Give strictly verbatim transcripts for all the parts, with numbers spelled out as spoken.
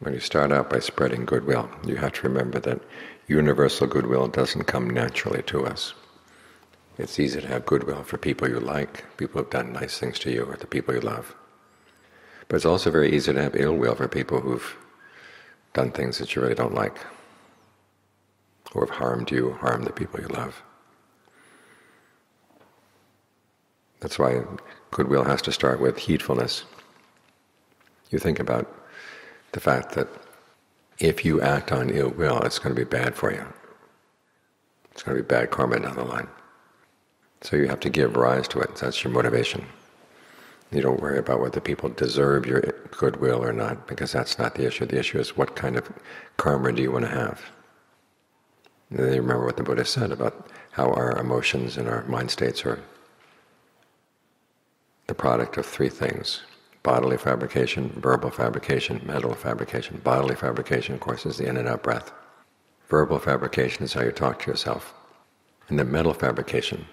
When you start out by spreading goodwill, you have to remember that universal goodwill doesn't come naturally to us. It's easy to have goodwill for people you like, people who have done nice things to you, or the people you love. But it's also very easy to have ill will for people who've done things that you really don't like, or have harmed you, harmed the people you love. That's why goodwill has to start with heedfulness. You think about the fact that if you act on ill will, it's going to be bad for you. It's going to be bad karma down the line. So you have to give rise to it. That's your motivation. You don't worry about whether people deserve your goodwill or not, because that's not the issue. The issue is what kind of karma do you want to have. And then you remember what the Buddha said about how our emotions and our mind states are the product of three things: bodily fabrication, verbal fabrication, mental fabrication. Bodily fabrication, of course, is the in and out breath. Verbal fabrication is how you talk to yourself. And then mental fabrication,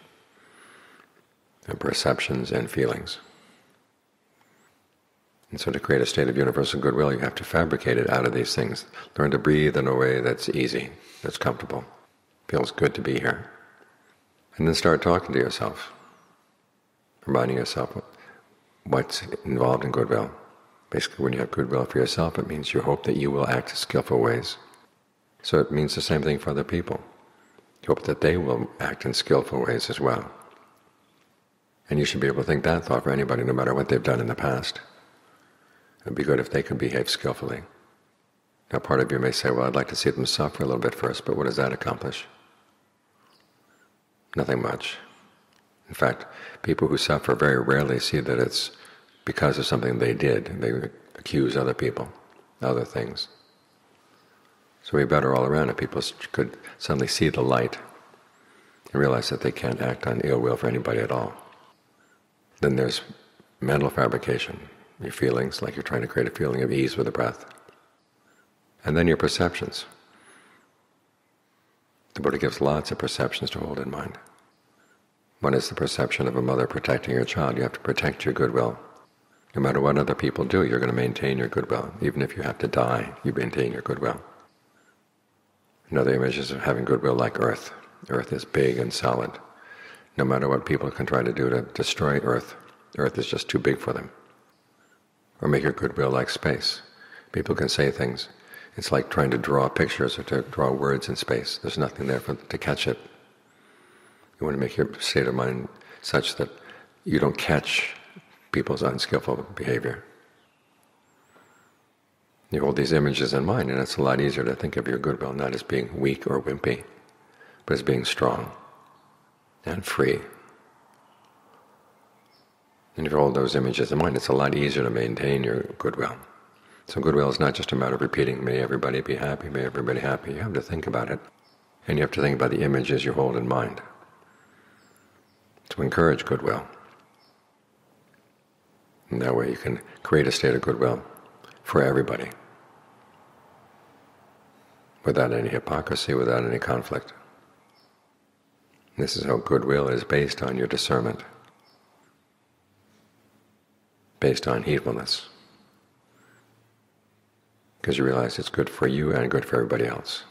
and perceptions and feelings. And so to create a state of universal goodwill, you have to fabricate it out of these things. Learn to breathe in a way that's easy, that's comfortable, feels good to be here. And then start talking to yourself, reminding yourself what's involved in goodwill. Basically, when you have goodwill for yourself, it means you hope that you will act in skillful ways. So it means the same thing for other people. You hope that they will act in skillful ways as well. And you should be able to think that thought for anybody, no matter what they've done in the past. It would be good if they could behave skillfully. Now, part of you may say, well, I'd like to see them suffer a little bit first, but what does that accomplish? Nothing much. In fact, people who suffer very rarely see that it's because of something they did. They accuse other people, other things. So it'd be better all around if people could suddenly see the light and realize that they can't act on ill will for anybody at all. Then there's mental fabrication, your feelings, like you're trying to create a feeling of ease with the breath. And then your perceptions. The Buddha gives lots of perceptions to hold in mind. One is the perception of a mother protecting her child. You have to protect your goodwill. No matter what other people do, you're going to maintain your goodwill. Even if you have to die, you maintain your goodwill. Another image is of having goodwill like earth. Earth is big and solid. No matter what people can try to do to destroy earth, earth is just too big for them. Or make your goodwill like space. People can say things. It's like trying to draw pictures or to draw words in space. There's nothing there for, to catch it. You want to make your state of mind such that you don't catch people's unskillful behavior. You hold these images in mind, and it's a lot easier to think of your goodwill not as being weak or wimpy, but as being strong and free. And if you hold those images in mind, it's a lot easier to maintain your goodwill. So goodwill is not just a matter of repeating, may everybody be happy, may everybody happy. You have to think about it, and you have to think about the images you hold in mind to encourage goodwill. And that way you can create a state of goodwill for everybody, without any hypocrisy, without any conflict. This is how goodwill is based on your discernment, based on heedfulness, because you realize it's good for you and good for everybody else.